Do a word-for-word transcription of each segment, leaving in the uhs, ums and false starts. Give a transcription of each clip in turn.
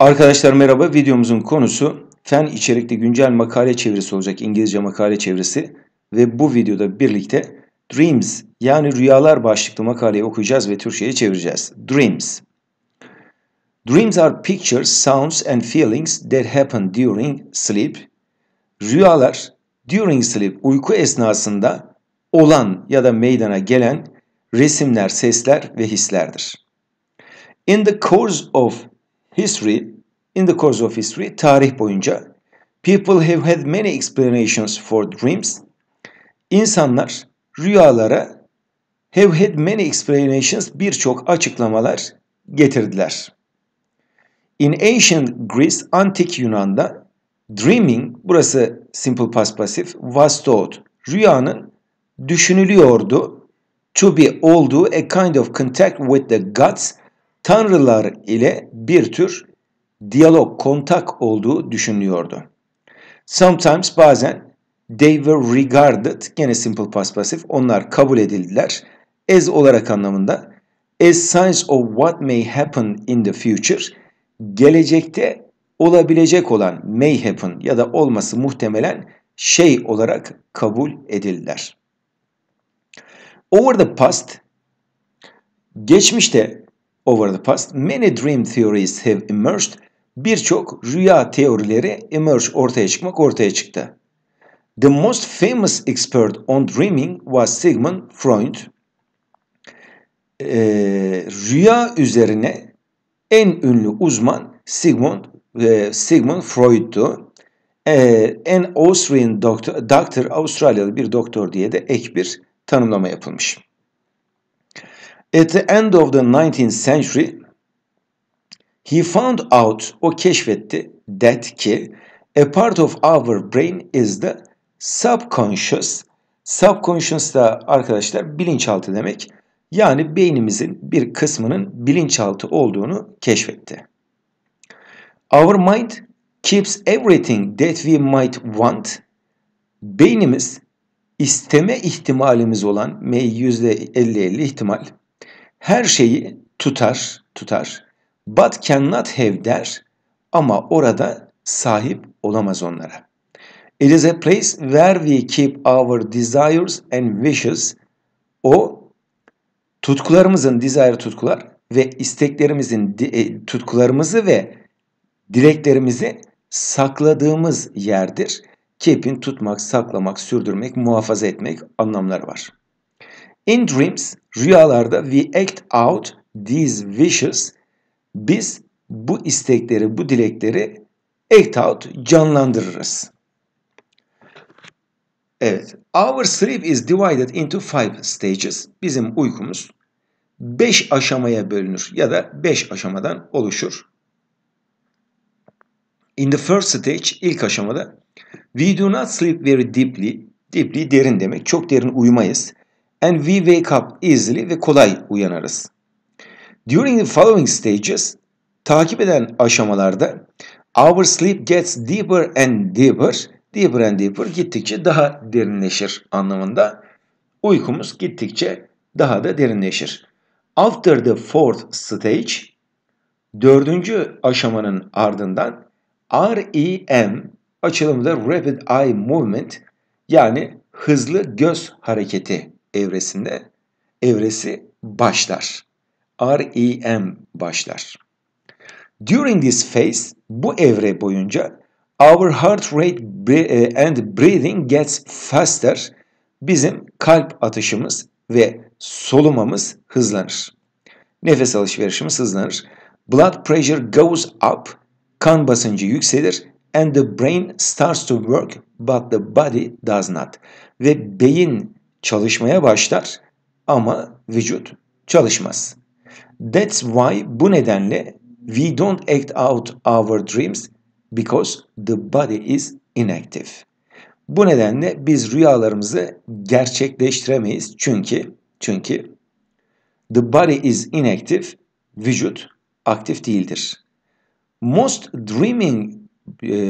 Arkadaşlar merhaba. Videomuzun konusu fen içerikli güncel makale çevirisi olacak. İngilizce makale çevirisi ve bu videoda birlikte Dreams yani rüyalar başlıklı makaleyi okuyacağız ve Türkçe'ye çevireceğiz. Dreams. Dreams are pictures, sounds and feelings that happen during sleep. Rüyalar during sleep uyku esnasında olan ya da meydana gelen resimler, sesler ve hislerdir. In the course of History, in the course of history, tarih boyunca people have had many explanations for dreams. İnsanlar rüyalara have had many explanations, birçok açıklamalar getirdiler. In ancient Greece, antik Yunan'da dreaming, burası simple past pasif, was thought, rüyanın düşünülüyordu, to be olduğu, a kind of contact with the gods, Tanrılar ile bir tür diyalog, kontak olduğu düşünülüyordu. Sometimes, bazen, they were regarded, gene simple past pasif, onlar kabul edildiler. As olarak anlamında, as signs of what may happen in the future, gelecekte olabilecek olan may happen ya da olması muhtemelen şey olarak kabul edildiler. Over the past, geçmişte, Over the past, many dream theories have emerged. Birçok rüya teorileri emerge, ortaya çıkmak, ortaya çıktı. The most famous expert on dreaming was Sigmund Freud. Ee, rüya üzerine en ünlü uzman Sigmund, e, Sigmund Freud'tu. Ee, an Austrian doctor, doctor, Avustralyalı bir doktor diye de ek bir tanımlama yapılmış. At the end of the nineteenth century, he found out, o keşfetti, that ki, a part of our brain is the subconscious. Subconscious da arkadaşlar bilinçaltı demek. Yani beynimizin bir kısmının bilinçaltı olduğunu keşfetti. Our mind keeps everything that we might want. Beynimiz, isteme ihtimalimiz olan, yüzde elli elli ihtimal, her şeyi tutar, tutar. But cannot have der. Ama orada sahip olamaz onlara. It is a place where we keep our desires and wishes. O tutkularımızın, desire tutkular ve isteklerimizin, tutkularımızı ve dileklerimizi sakladığımız yerdir. Keep'in tutmak, saklamak, sürdürmek, muhafaza etmek anlamları var. In dreams, rüyalarda we act out these wishes. Biz bu istekleri, bu dilekleri act out, canlandırırız. Evet. Our sleep is divided into five stages. Bizim uykumuz beş aşamaya bölünür ya da beş aşamadan oluşur. In the first stage, ilk aşamada we do not sleep very deeply. Deeply derin demek. Çok derin uyumayız. And we wake up easily ve kolay uyanarız. During the following stages, takip eden aşamalarda our sleep gets deeper and deeper, deeper and deeper, gittikçe daha derinleşir anlamında. Uykumuz gittikçe daha da derinleşir. After the fourth stage, dördüncü aşamanın ardından R E M, açılımı da Rapid Eye Movement, yani hızlı göz hareketi evresinde evresi başlar. R E M başlar. During this phase, bu evre boyunca our heart rate and breathing gets faster. Bizim kalp atışımız ve solumamız hızlanır. Nefes alışverişimiz hızlanır. Blood pressure goes up. Kan basıncı yükselir. And the brain starts to work, but the body does not. Ve beyin çalışmaya başlar ama vücut çalışmaz. That's why, bu nedenle we don't act out our dreams because the body is inactive. Bu nedenle biz rüyalarımızı gerçekleştiremeyiz çünkü çünkü the body is inactive, vücut aktif değildir. Most dreaming,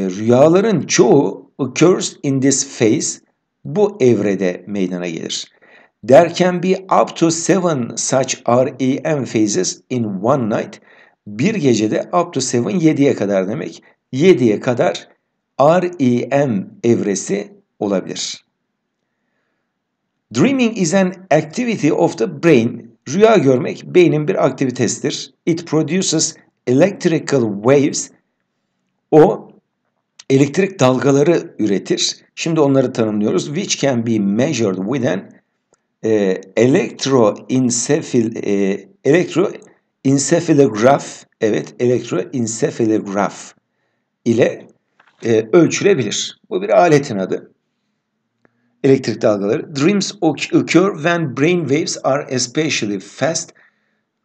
rüyaların çoğu occurs in this phase, bu evrede meydana gelir. There can be up to seven such R E M phases in one night. bir gecede up to seven yediye kadar demek. yediye kadar R E M evresi olabilir. Dreaming is an activity of the brain. Rüya görmek beynin bir aktivitesidir. It produces electrical waves. O elektrik dalgaları üretir. Şimdi onları tanımlıyoruz. Which can be measured with an e, electroencephal e, electroencephalograph. Evet, electroencephalograph ile e, ölçülebilir. Bu bir aletin adı. Elektrik dalgaları. Dreams occur when brain waves are especially fast.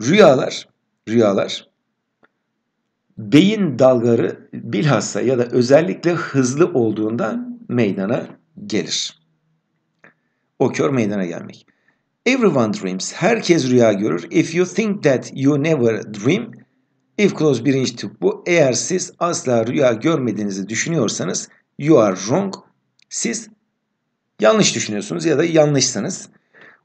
Rüyalar, rüyalar beyin dalgaları bilhassa ya da özellikle hızlı olduğundan meydana gelir. Occur meydana gelmek. Everyone dreams. Herkes rüya görür. If you think that you never dream. If clause birinci tip bu. Eğer siz asla rüya görmediğinizi düşünüyorsanız you are wrong. Siz yanlış düşünüyorsunuz ya da yanlışsınız.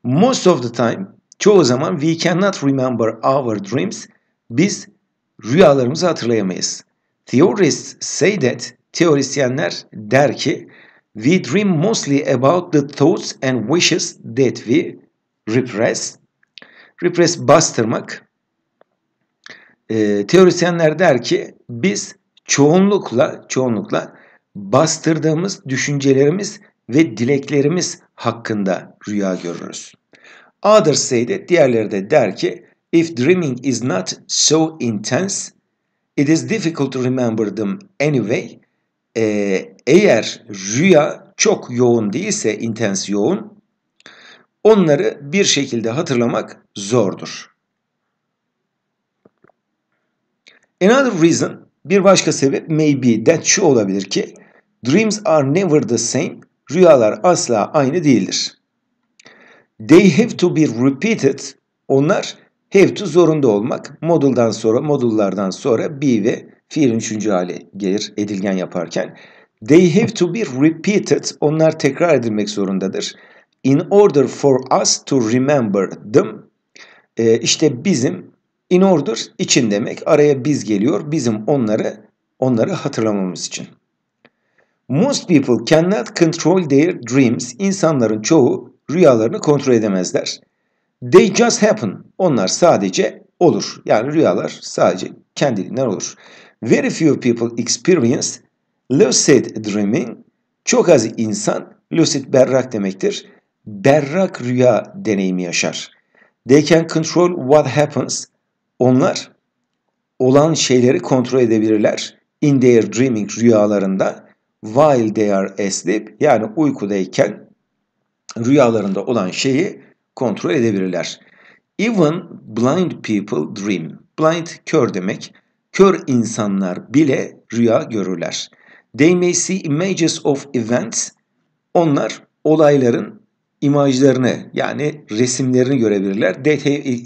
Most of the time, çoğu zaman we cannot remember our dreams. Biz rüyalarımızı hatırlayamayız. Theorists say that, teorisyenler der ki we dream mostly about the thoughts and wishes that we repress. Repress bastırmak. Ee, teorisyenler der ki biz çoğunlukla, çoğunlukla bastırdığımız düşüncelerimiz ve dileklerimiz hakkında rüya görürüz. Others say that, diğerleri de der ki if dreaming is not so intense, it is difficult to remember them anyway. Ee, eğer rüya çok yoğun değilse, intense yoğun, onları bir şekilde hatırlamak zordur. Another reason, bir başka sebep may be that şu olabilir ki dreams are never the same. Rüyalar asla aynı değildir. They have to be repeated. Onlar have to zorunda olmak. Moduldan sonra, modullardan sonra be ve fiilin üçüncü hali gelir edilgen yaparken. They have to be repeated. Onlar tekrar edilmek zorundadır. In order for us to remember them. Ee, işte bizim in order için demek. Araya biz geliyor. Bizim onları onları hatırlamamız için. Most people cannot control their dreams. İnsanların çoğu rüyalarını kontrol edemezler. They just happen. Onlar sadece olur. Yani rüyalar sadece kendiliğinden olur. Very few people experience lucid dreaming. Çok az insan, lucid berrak demektir, berrak rüya deneyimi yaşar. They can control what happens. Onlar olan şeyleri kontrol edebilirler. In their dreaming, rüyalarında. While they are asleep, yani uykudayken rüyalarında olan şeyi kontrol edebilirler. Even blind people dream. Blind kör demek. Kör insanlar bile rüya görürler. They may see images of events. Onlar olayların imajlarını yani resimlerini görebilirler. They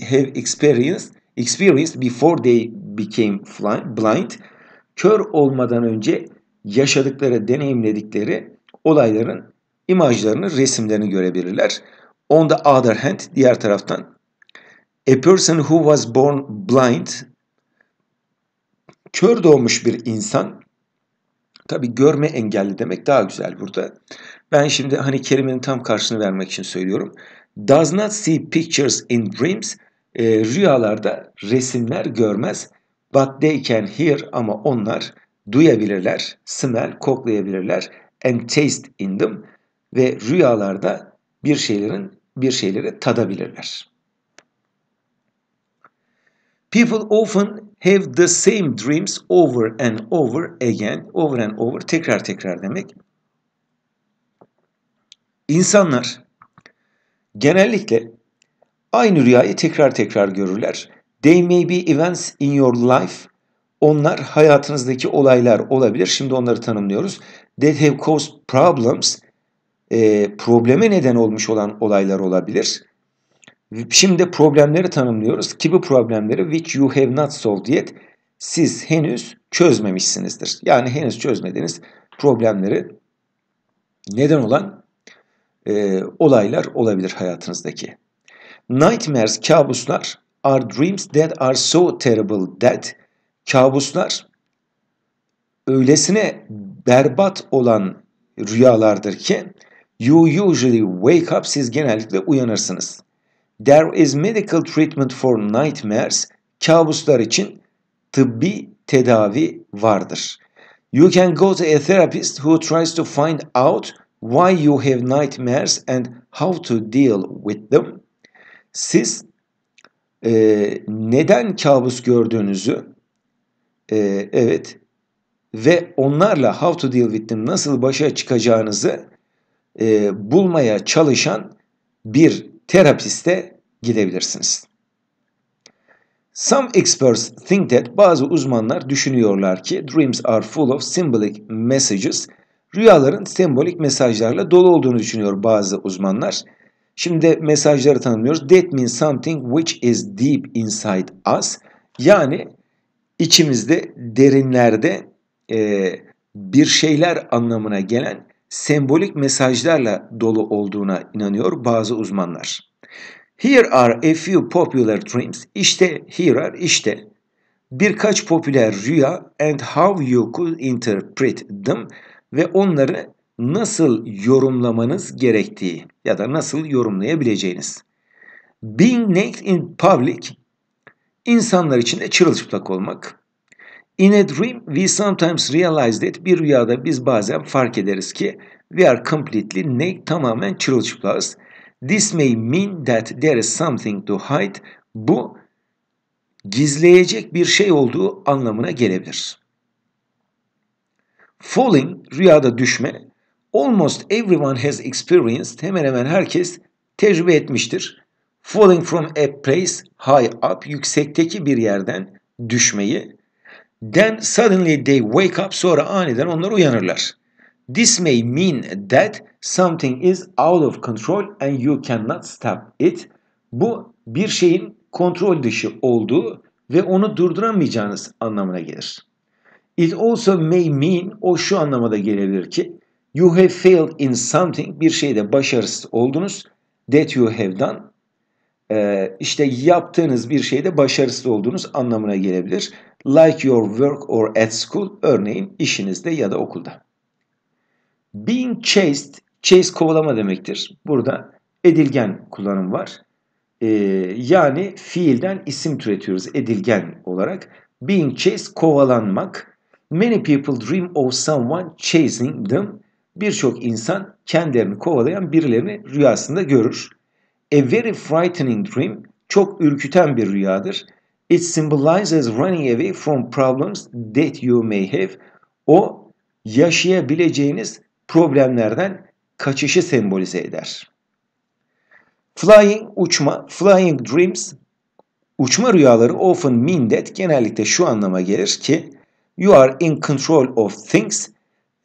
have experienced, experienced before they became blind. Kör olmadan önce yaşadıkları, deneyimledikleri olayların imajlarını, resimlerini görebilirler. On the other hand, diğer taraftan, a person who was born blind, kör doğmuş bir insan, tabi görme engelli demek daha güzel burada. Ben şimdi hani kelimenin tam karşısını vermek için söylüyorum. Does not see pictures in dreams, e, rüyalarda resimler görmez, but they can hear, ama onlar duyabilirler, smell, koklayabilirler, and taste in them, ve rüyalarda bir şeylerin bir şeyleri tadabilirler. People often have the same dreams over and over again, over and over, tekrar tekrar demek. İnsanlar genellikle aynı rüyayı tekrar tekrar görürler. They may be events in your life. Onlar hayatınızdaki olaylar olabilir. Şimdi onları tanımlıyoruz. That have caused problems. E, probleme neden olmuş olan olaylar olabilir. Şimdi problemleri tanımlıyoruz. Ki bu problemleri which you have not solved yet. Siz henüz çözmemişsinizdir. Yani henüz çözmediğiniz problemleri neden olan e, olaylar olabilir hayatınızdaki. Nightmares, kabuslar are dreams that are so terrible that... Kabuslar öylesine berbat olan rüyalardır ki you usually wake up, siz genellikle uyanırsınız. There is medical treatment for nightmares. Kabuslar için tıbbi tedavi vardır. You can go to a therapist who tries to find out why you have nightmares and how to deal with them. Siz e, neden kabus gördüğünüzü e, evet ve onlarla how to deal with them, nasıl başa çıkacağınızı e, bulmaya çalışan bir terapiste gidebilirsiniz. Some experts think that, bazı uzmanlar düşünüyorlar ki dreams are full of symbolic messages. Rüyaların sembolik mesajlarla dolu olduğunu düşünüyor bazı uzmanlar. Şimdi mesajları tanımlıyoruz. That means something which is deep inside us. Yani içimizde, derinlerde e, bir şeyler anlamına gelen sembolik mesajlarla dolu olduğuna inanıyor bazı uzmanlar. Here are a few popular dreams. İşte, here are, işte birkaç popüler rüya and how you could interpret them ve onları nasıl yorumlamanız gerektiği ya da nasıl yorumlayabileceğiniz. Being naked in public, insanlar içinde çırılçıplak olmak. In a dream we sometimes realize that, bir rüyada biz bazen fark ederiz ki we are completely naked, tamamen çırılçıplağız. This may mean that there is something to hide. Bu gizleyecek bir şey olduğu anlamına gelebilir. Falling, rüyada düşme. Almost everyone has experienced. Hemen hemen herkes tecrübe etmiştir. Falling from a place high up, yüksekteki bir yerden düşmeyi. Then suddenly they wake up, sonra aniden onlar uyanırlar. This may mean that something is out of control and you cannot stop it. Bu bir şeyin kontrol dışı olduğu ve onu durduramayacağınız anlamına gelir. It also may mean, o şu anlamada gelebilir ki you have failed in something, bir şeyde başarısız oldunuz. That you have done, ee, işte yaptığınız bir şeyde başarısız olduğunuz anlamına gelebilir. Like your work or at school, örneğin işinizde ya da okulda. Being chased, chase kovalama demektir. Burada edilgen kullanım var. Ee, yani fiilden isim türetiyoruz edilgen olarak. Being chased, kovalanmak. Many people dream of someone chasing them. Birçok insan kendilerini kovalayan birilerini rüyasında görür. A very frightening dream, çok ürküten bir rüyadır. It symbolizes running away from problems that you may have. O yaşayabileceğiniz problemlerden kaçışı sembolize eder. Flying, uçma. Flying dreams, uçma rüyaları often mean that, genellikle şu anlama gelir ki you are in control of things.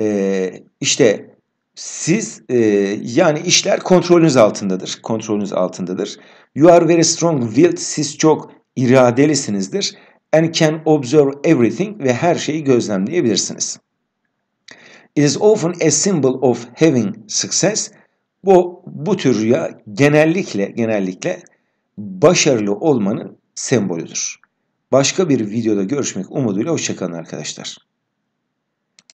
Ee, işte siz e, yani işler kontrolünüz altındadır. Kontrolünüz altındadır. You are very strong-willed. Siz çok iradelisinizdir. And can observe everything, ve her şeyi gözlemleyebilirsiniz. It is often a symbol of having success. Bu, bu tür rüya genellikle genellikle başarılı olmanın sembolüdür. Başka bir videoda görüşmek umuduyla hoşça kalın arkadaşlar.